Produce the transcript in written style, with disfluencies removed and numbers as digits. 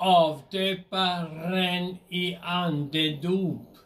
of de parrain et Andedop.